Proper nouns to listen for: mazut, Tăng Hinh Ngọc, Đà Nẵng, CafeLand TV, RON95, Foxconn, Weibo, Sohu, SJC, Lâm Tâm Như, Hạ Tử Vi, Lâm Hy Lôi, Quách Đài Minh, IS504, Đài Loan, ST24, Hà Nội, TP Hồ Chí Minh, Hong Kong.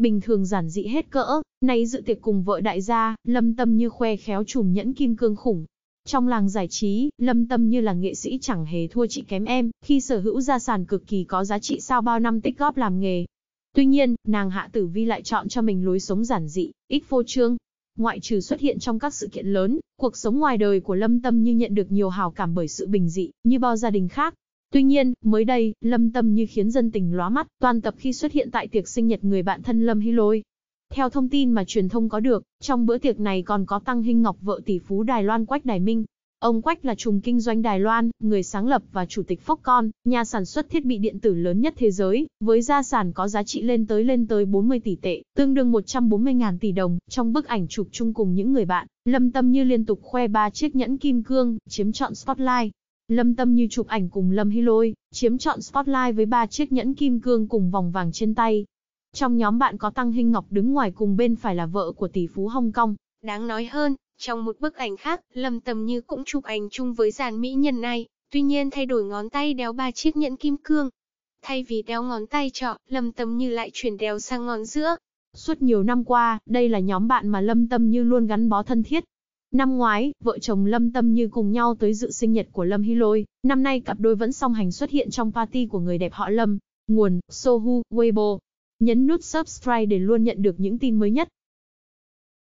Bình thường giản dị hết cỡ, nay dự tiệc cùng vợ đại gia, Lâm Tâm Như khoe khéo chùm nhẫn kim cương khủng. Trong làng giải trí, Lâm Tâm Như là nghệ sĩ chẳng hề thua chị kém em, khi sở hữu gia sản cực kỳ có giá trị sau bao năm tích góp làm nghề. Tuy nhiên, nàng Hạ Tử Vi lại chọn cho mình lối sống giản dị, ít phô trương. Ngoại trừ xuất hiện trong các sự kiện lớn, cuộc sống ngoài đời của Lâm Tâm Như nhận được nhiều hào cảm bởi sự bình dị, như bao gia đình khác. Tuy nhiên, mới đây, Lâm Tâm Như khiến dân tình lóa mắt, toàn tập khi xuất hiện tại tiệc sinh nhật người bạn thân Lâm Hy Lôi. Theo thông tin mà truyền thông có được, trong bữa tiệc này còn có Tăng Hinh Ngọc, vợ tỷ phú Đài Loan Quách Đài Minh. Ông Quách là trùm kinh doanh Đài Loan, người sáng lập và chủ tịch Foxconn, nhà sản xuất thiết bị điện tử lớn nhất thế giới, với gia sản có giá trị lên tới 40 tỷ tệ, tương đương 140.000 tỷ đồng. Trong bức ảnh chụp chung cùng những người bạn, Lâm Tâm Như liên tục khoe 3 chiếc nhẫn kim cương, chiếm trọn spotlight. Lâm Tâm Như chụp ảnh cùng Lâm Hy Lôi, chiếm trọn spotlight với 3 chiếc nhẫn kim cương cùng vòng vàng trên tay. Trong nhóm bạn có Tăng Hinh Ngọc đứng ngoài cùng bên phải là vợ của tỷ phú Hong Kong. Đáng nói hơn, trong một bức ảnh khác, Lâm Tâm Như cũng chụp ảnh chung với dàn mỹ nhân này, tuy nhiên thay đổi ngón tay đeo 3 chiếc nhẫn kim cương. Thay vì đeo ngón tay trỏ, Lâm Tâm Như lại chuyển đeo sang ngón giữa. Suốt nhiều năm qua, đây là nhóm bạn mà Lâm Tâm Như luôn gắn bó thân thiết. Năm ngoái, vợ chồng Lâm Tâm Như cùng nhau tới dự sinh nhật của Lâm Hy Lôi, năm nay cặp đôi vẫn song hành xuất hiện trong party của người đẹp họ Lâm. Nguồn: Sohu Weibo. Nhấn nút subscribe để luôn nhận được những tin mới nhất.